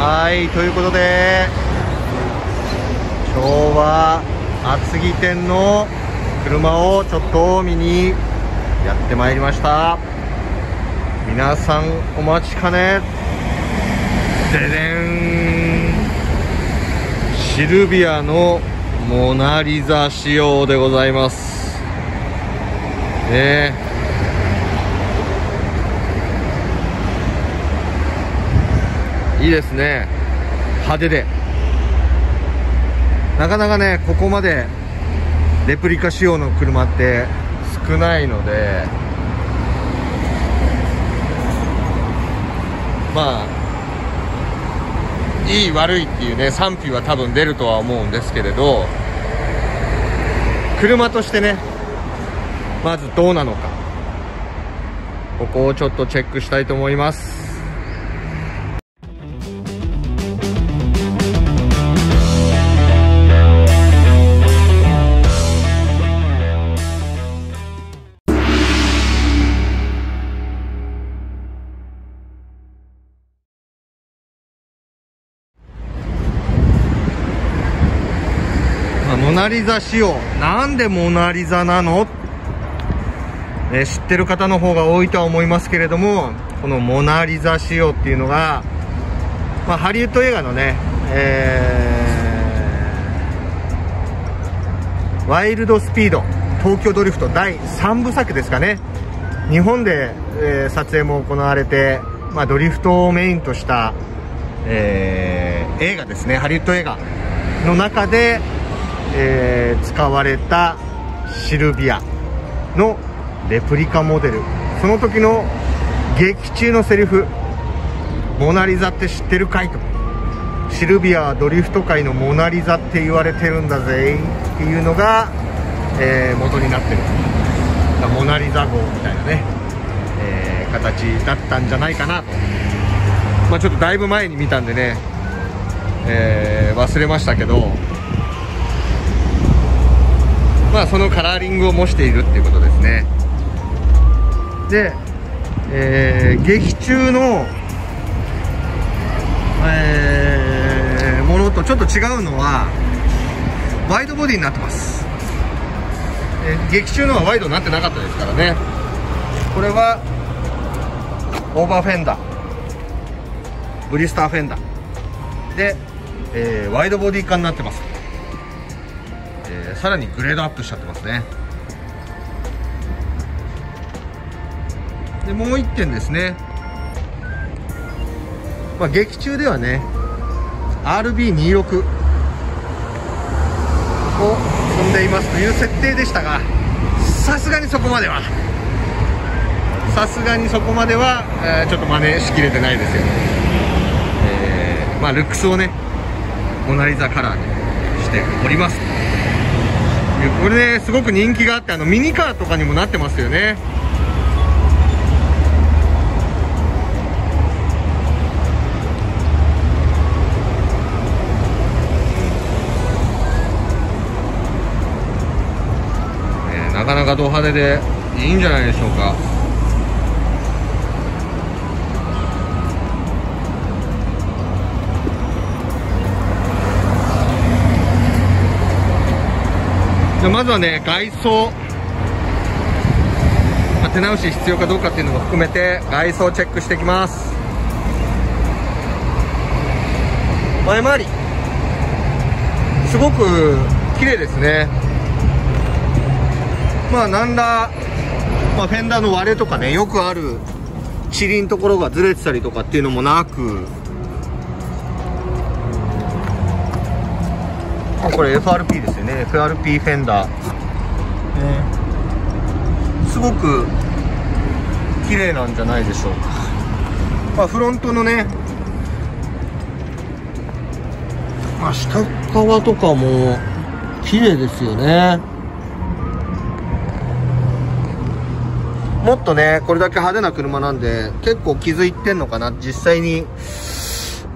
はい、ということで今日は厚木店の車をちょっと見にやってまいりました。皆さんお待ちかね、ででん、シルビアのモナリザ仕様でございますね。いいですね、派手で。なかなかね、ここまでレプリカ仕様の車って少ないので、まあいい悪いっていうね、賛否は多分出るとは思うんですけれど、車としてね、まずどうなのか、ここをちょっとチェックしたいと思います。モナリザ仕様、なんでモナリザなの、知ってる方の方が多いとは思いますけれども、このモナリザ仕様っていうのが、まあ、ハリウッド映画のね、ワイルドスピード、東京ドリフト第3部作ですかね、日本で、撮影も行われて、まあ、ドリフトをメインとした、映画ですね、ハリウッド映画の中で使われたシルビアのレプリカモデル、その時の劇中のセリフ、モナリザって知ってるかいと、シルビアはドリフト界のモナリザって言われてるんだぜっていうのが、元になってるモナリザ号みたいなね、形だったんじゃないかなと、まあ、ちょっとだいぶ前に見たんでね、忘れましたけど、まあ、そのカラーリングを模しているっていうことですね。で、劇中の、ものとちょっと違うのはワイドボディになってます。劇中のはワイドになってなかったですからね。これはオーバーフェンダー、ブリスターフェンダーで、ワイドボディ化になってます。さらにグレードアップしちゃってますね。でもう1点ですね、まあ、劇中ではね RB26 を飛んでいますという設定でしたが、さすがにそこまではちょっと真似しきれてないですよね。まあ、ルックスをねモナリザカラーにしております。これね、すごく人気があって、ミニカーとかにもなってますよね。なかなかド派手でいいんじゃないでしょうか。まずはね、外装、手直し必要かどうかっていうのも含めて外装をチェックしていきます。前回りすごく綺麗ですね。まあ何ら、まあ、フェンダーの割れとかね、よくあるチリのところがずれてたりとかっていうのもなく、これ FRP ですよね、 FRP フェンダー、すごく綺麗なんじゃないでしょうか。まあ、フロントのね、まあ、下側とかも綺麗ですよね。もっとね、これだけ派手な車なんで結構気づいてんのかな、実際に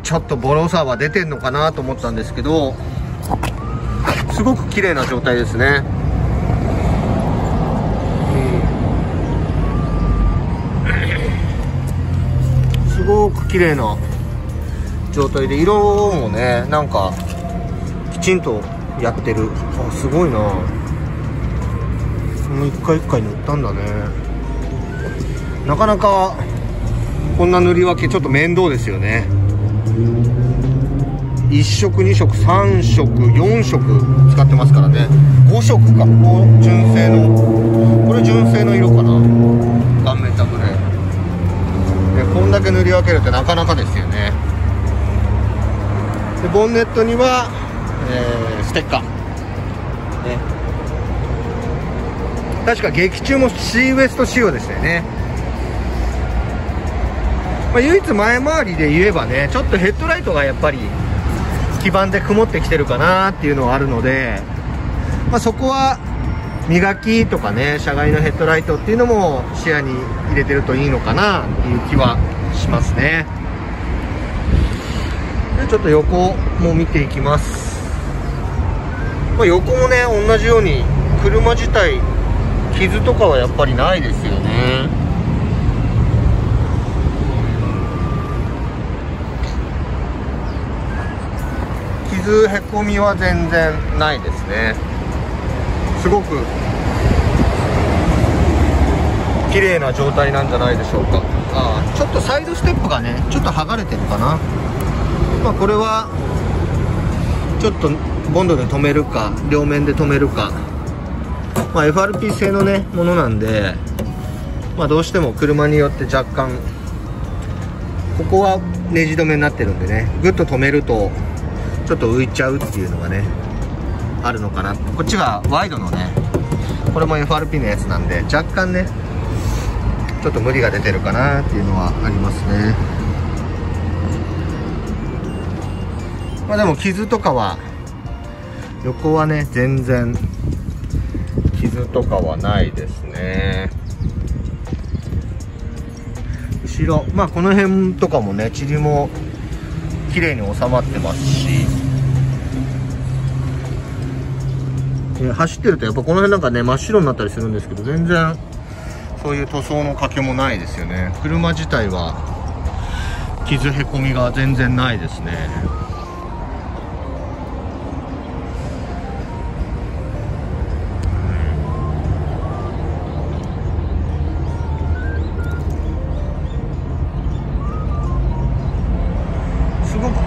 ちょっとボロさは出てんのかなと思ったんですけど、すごく綺麗な状態ですね。すごく綺麗な状態で、色もねなんかきちんとやってる。あ、すごいな、その一回一回塗ったんだね。なかなかこんな塗り分けちょっと面倒ですよね。1色2色3色4色使ってますからね。5色か、純正の、これ純正の色かな、顔面タブレでこんだけ塗り分けるってなかなかですよね。でボンネットには、ステッカー、ね、確か劇中もシーウエスト仕様でしたよね。まあ、唯一前回りで言えばね、ちょっとヘッドライトがやっぱり基板で曇ってきてるかなっていうのはあるので、まあ、そこは磨きとかね、車外のヘッドライトっていうのも視野に入れてるといいのかなっていう気はしますね。でちょっと横も見ていきます。まあ、横もね同じように車自体傷とかはやっぱりないですよね。傷へこみは全然ないですね。すごく綺麗な状態なんじゃないでしょうか。あ、ちょっとサイドステップがねちょっと剥がれてるかな。まあ、これはちょっとボンドで止めるか両面で止めるか、まあ、FRP 製のねものなんで、まあ、どうしても車によって若干ここはネジ止めになってるんでね、グッと止めるとちょっと浮いちゃうっていうのがねあるのかな。こっちがワイドのね、これも FRP のやつなんで若干ねちょっと無理が出てるかなっていうのはありますね。まあでも傷とかは、横はね全然傷とかはないですね。後ろ、まあこの辺とかもね塵も綺麗に収まってますし、走ってるとやっぱこの辺なんかね真っ白になったりするんですけど、全然そういう塗装の欠けもないですよね。車自体は傷へこみが全然ないですね。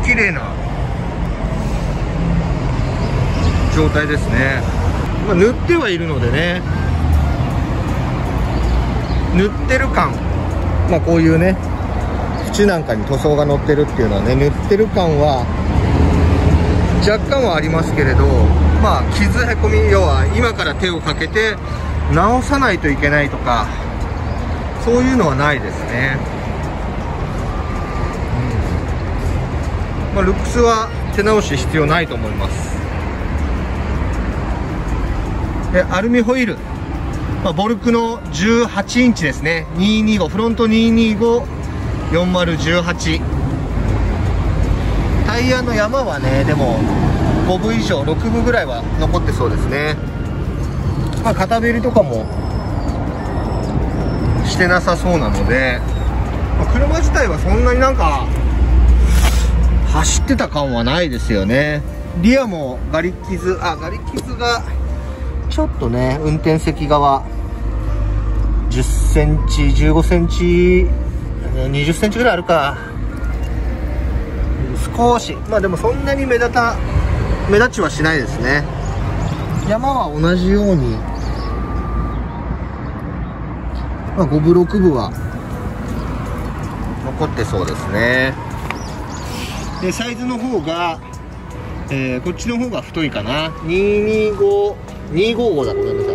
綺麗な状態ですね。まあ、塗ってはいるのでね、塗ってる感、まあ、こういうね縁なんかに塗装が乗ってるっていうのはね塗ってる感は若干はありますけれど、まあ傷へこみ、要は今から手をかけて直さないといけないとかそういうのはないですね。まあ、ルックスは手直し必要ないと思います。でアルミホイール、まあ、ボルクの18インチですね。225フロント2254018、タイヤの山はねでも5分以上6分ぐらいは残ってそうですね。まあ、片べりとかもしてなさそうなので、まあ、車自体はそんなになんか走ってた感はないですよね。リアもガリ傷、あ、ガリ傷がちょっとね運転席側10センチ15センチ20センチぐらいあるか、少し、まあでもそんなに目立ちはしないですね。山は同じように、まあ、5分6分は残ってそうですね。でサイズの方が、こっちの方が太いかな。255だ、ごめんなさ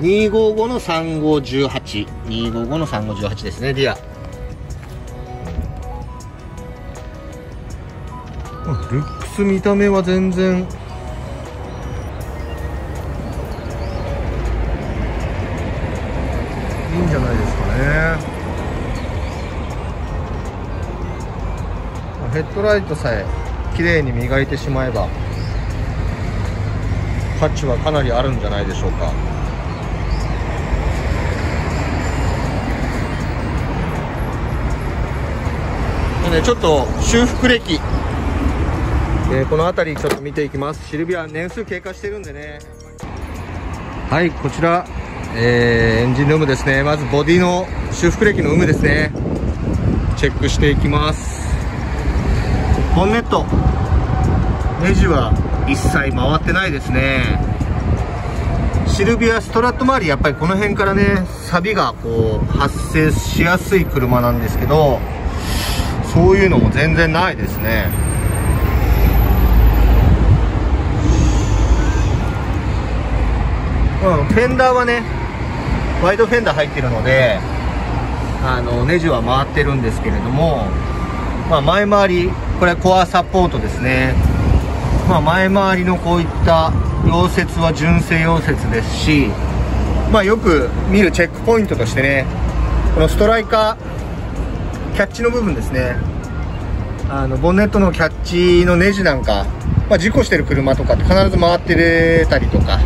い、255の3518、255の3518ですね。リア、ルックス見た目は全然いいんじゃないですかね。ヘッドライトさえ綺麗に磨いてしまえば価値はかなりあるんじゃないでしょうか。ね、ちょっと修復歴、この辺りちょっと見ていきます。シルビア年数経過してるんでね。はい、こちら、エンジンルームですね。まずボディの修復歴の有無ですね、チェックしていきます。ボンネットネジは一切回ってないですね。シルビアストラット周り、やっぱりこの辺からね錆がこう発生しやすい車なんですけど、そういうのも全然ないですね。フェンダーはねワイドフェンダー入ってるので、ネジは回ってるんですけれども、まあ、前回り、これはコアサポートですね。まあ、前回りのこういった溶接は純正溶接ですし、まあ、よく見るチェックポイントとしてね、このストライカーキャッチの部分ですね。ボンネットのキャッチのネジなんか、まあ、事故してる車とかって必ず回ってたりとか。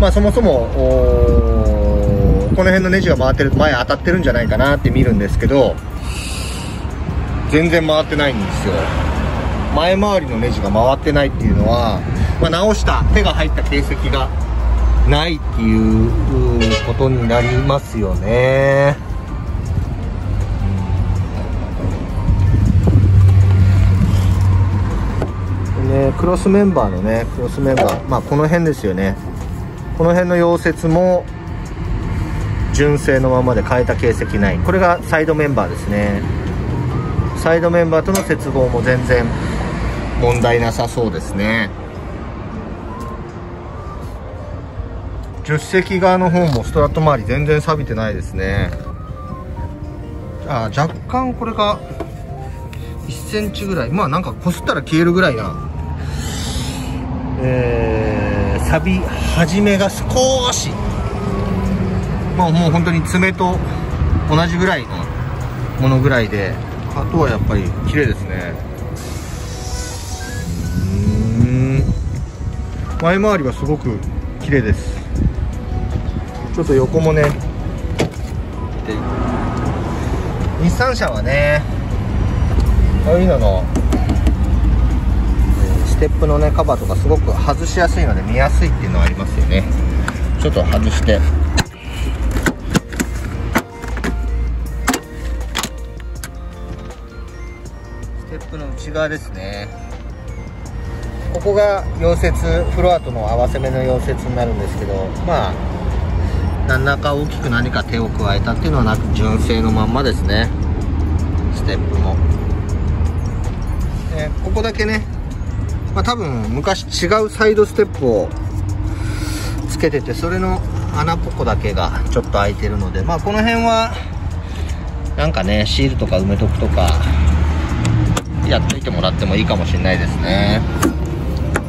まあそもそもこの辺のネジが回ってると前当たってるんじゃないかなって見るんですけど、全然回ってないんですよ。前回りのネジが回ってないっていうのは、まあ、直した手が入った形跡がないっていうことになりますよね。でね、クロスメンバーのね、クロスメンバー、まあこの辺ですよね。この辺の溶接も純正のままで変えた形跡ない。これがサイドメンバーですね。サイドメンバーとの接合も全然問題なさそうですね。助手席側の方もストラット周り全然錆びてないですね。あ、若干これが1センチぐらい、まあなんかこすったら消えるぐらいな、錆び始めが少し、まあ、もう本当に爪と同じぐらいのものぐらいで、あとはやっぱり綺麗ですね。うん、前回りはすごく綺麗です。ちょっと横もね、日産車はねアウィーナのステップのねカバーとかすごく外しやすいので見やすいっていうのはありますよね。ちょっと外して、ステップの内側ですね。ここが溶接フロアとの合わせ目の溶接になるんですけど、まあ何らか大きく何か手を加えたっていうのはなく、純正のまんまですね。ステップも、ここだけね、まあ、多分昔違うサイドステップをつけてて、それの穴ポコだけがちょっと開いてるので、まあこの辺はなんかねシールとか埋めとくとかやっといてもらってもいいかもしれないですね。と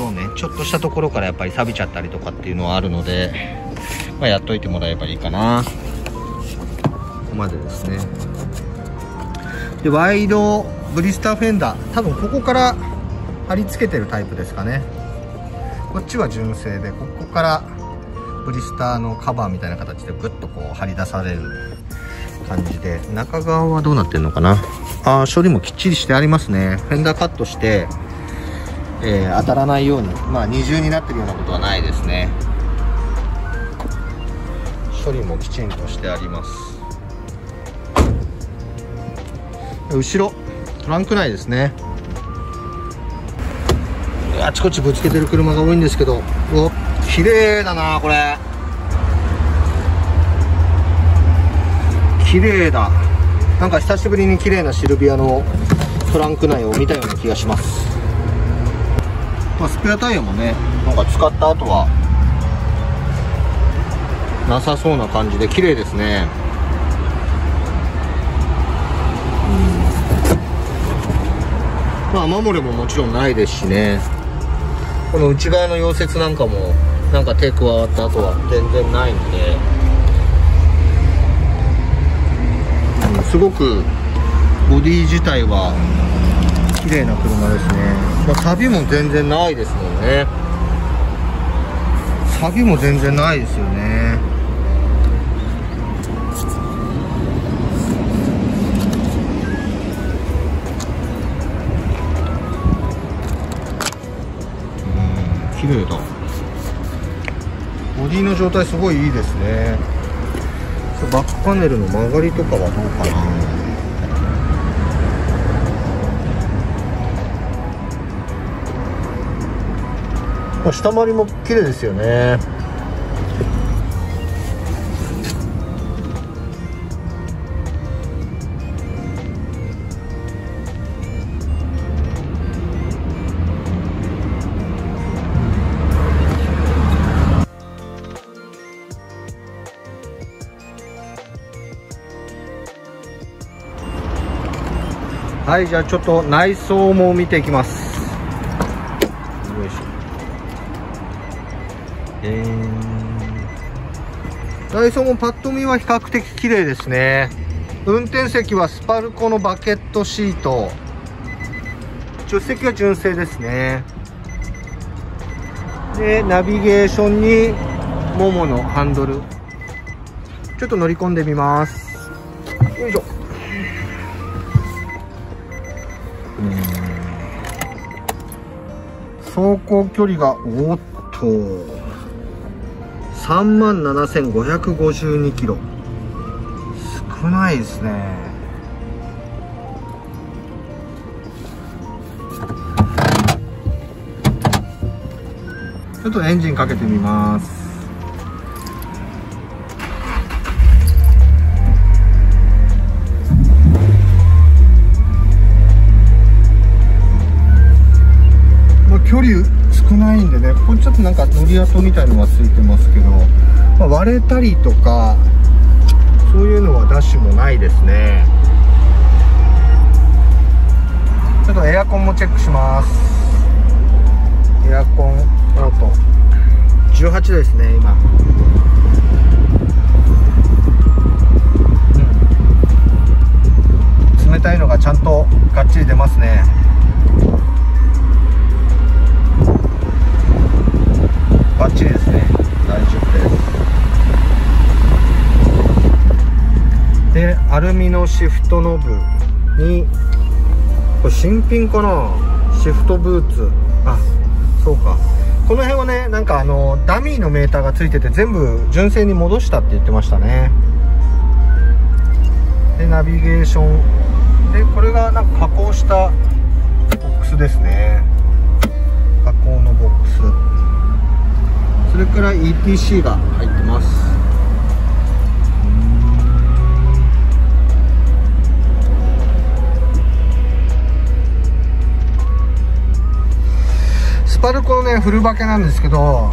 ころね、ちょっとしたところからやっぱり錆びちゃったりとかっていうのはあるので、まあ、やっといてもらえばいいかな。ここまでですね。で、ワイドブリスターフェンダー、多分ここから貼り付けてるタイプですかね。こっちは純正で、ここからブリスターのカバーみたいな形でグッとこう張り出される感じで、中側はどうなってるのかな。ああ、処理もきっちりしてありますね。フェンダーカットして、当たらないように、まあ二重になってるようなことはないですね。処理もきちんとしてあります。後ろトランク内ですね。あちこちぶつけてる車が多いんですけど、お、綺麗だな、これ。綺麗だ。なんか久しぶりに綺麗なシルビアのトランク内を見たような気がします。まあ、スペアタイヤもね、なんか使った後はなさそうな感じで綺麗ですね。まあ雨漏れももちろんないですしね。この内側の溶接なんかもなんか手加わった後は全然ないんで、すごくボディ自体は綺麗な車ですね。まあ、錆も全然ないですもんね。錆も全然ないですよね。綺麗だ。ボディの状態すごいいいですね。バックパネルの曲がりとかはどうかな。下回りも綺麗ですよね。はい、じゃあちょっと内装も見ていきます。内装もパッと見は比較的綺麗ですね。運転席はスパルコのバケットシート、助手席は純正ですね。でナビゲーションにモモのハンドル、ちょっと乗り込んでみます。よいしょ。走行距離がおっと37,552キロ、少ないですね。ちょっとエンジンかけてみます。まあ、距離少ないんでね、これちょっとなんか乗り跡みたいのがついてますけど、まあ、割れたりとかそういうのはダッシュもないですね。ちょっとエアコンもチェックします。エアコンオート18ですね今。冷たいのがちゃんとがっちり出ますね。バッチリですね。大丈夫です。で、アルミのシフトノブに、これ新品かな、シフトブーツ、あ、そうか。この辺はね、なんかダミーのメーターがついてて全部純正に戻したって言ってましたね。で、ナビゲーションで、これがなんか加工したボックスですね。加工のボックス。それから ETC が入ってます。スパルコのねフルバケなんですけど、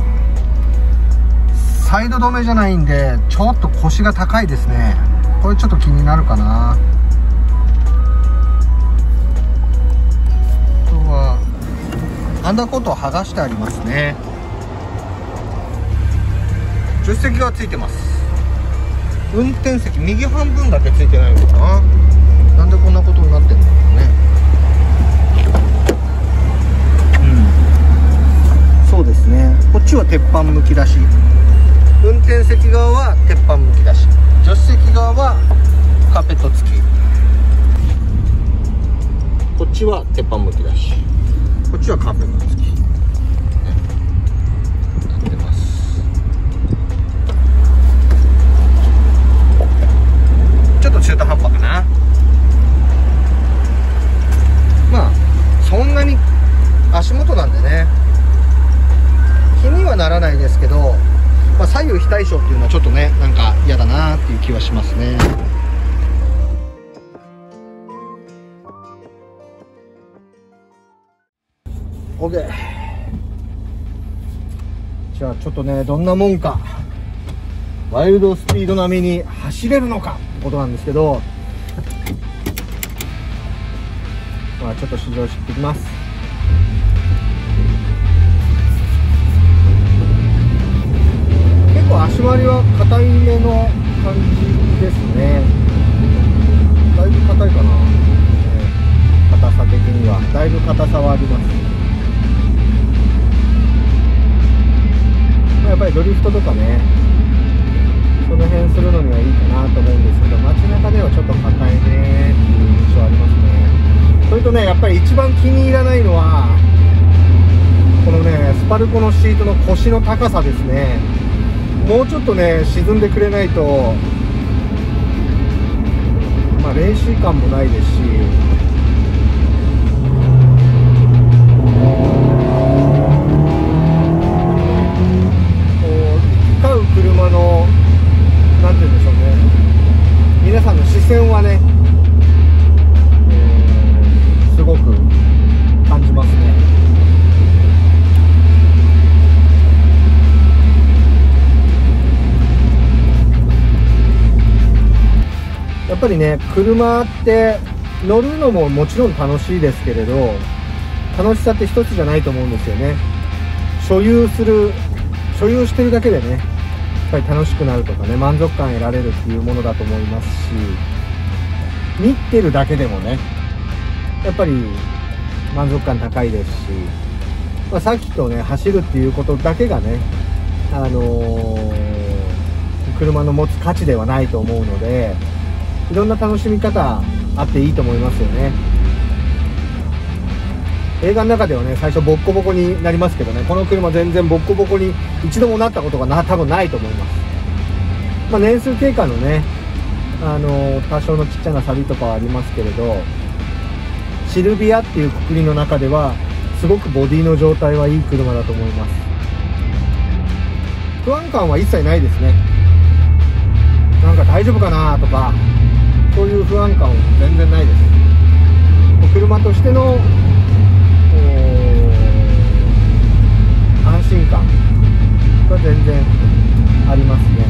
サイド止めじゃないんでちょっと腰が高いですね。これちょっと気になるかな。あとはアンダーコートを剥がしてありますね。助手席がついてます。運転席右半分だけついてないのかな。なんでこんなことになってるんだろうね。うん、そうですね。こっちは鉄板むき出し、運転席側は鉄板むき出し、助手席側はカーペット付き、こっちは鉄板むき出し、こっちはカーペット付き。ちょっと中途半端かな。まあそんなに足元なんでね気にはならないですけど、まあ、左右非対称っていうのはちょっとねなんか嫌だなっていう気はしますね。OK、 じゃあちょっとねどんなもんかワイルドスピード並みに走れるのかってことなんですけど、まあ、ちょっと試乗してきます。結構足回りは硬いめの感じですね。だいぶ硬いかな、硬さ的にはだいぶ硬さはあります。やっぱりドリフトとかねこの辺するのにはいいかなと思うんですけど、街中ではちょっと硬いねっていう印象ありますね。それとねやっぱり一番気に入らないのはこのねスパルコのシートの腰の高さですね。もうちょっとね沈んでくれないと、まあ、練習感もないですし、こう行き交う車のなんて言うんでしょうね、皆さんの視線はねすごく感じますね。やっぱりね車って乗るのももちろん楽しいですけれど、楽しさって一つじゃないと思うんですよね。所有してるだけでねやっぱり楽しくなるとかね、満足感得られるっていうものだと思いますし、見てるだけでもねやっぱり満足感高いですし、まあ、さっきとね走るっていうことだけがね、車の持つ価値ではないと思うので、いろんな楽しみ方あっていいと思いますよね。映画の中ではね最初ボッコボコになりますけどね、この車全然ボッコボコに一度もなったことが多分ないと思います。まあ、年数経過のね、多少のちっちゃなサビとかはありますけれど、シルビアっていう括りの中ではすごくボディの状態はいい車だと思います。不安感は一切ないですね。なんか大丈夫かなとかそういう不安感は全然ないです。車としての安心感が全然ありますね。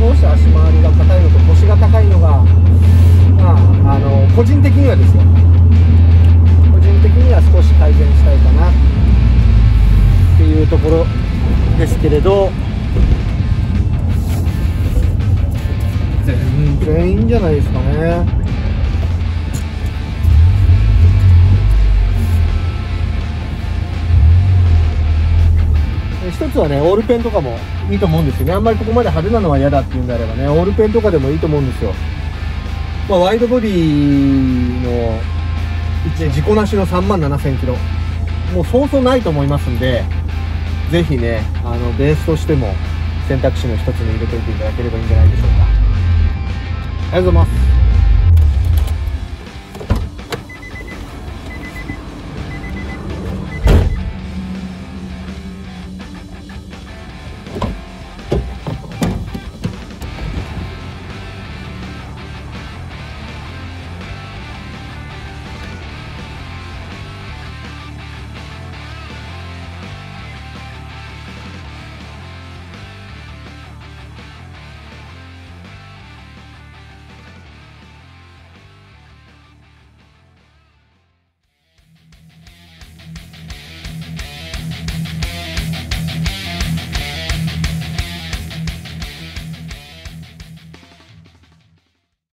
少し足回りが硬いのと腰が高いのが、まあ、個人的にはですよ、個人的には少し改善したいかなっていうところですけれど、全然いいんじゃないですかね。一つはねオールペンとかもいいと思うんですよね。あんまりここまで派手なのは嫌だっていうんであればね、オールペンとかでもいいと思うんですよ。まあ、ワイドボディの1年事故なしの37,000キロ、もうそうそうないと思いますんで、ぜひねベースとしても選択肢の一つに入れておいていただければいいんじゃないでしょうか。ありがとうございます。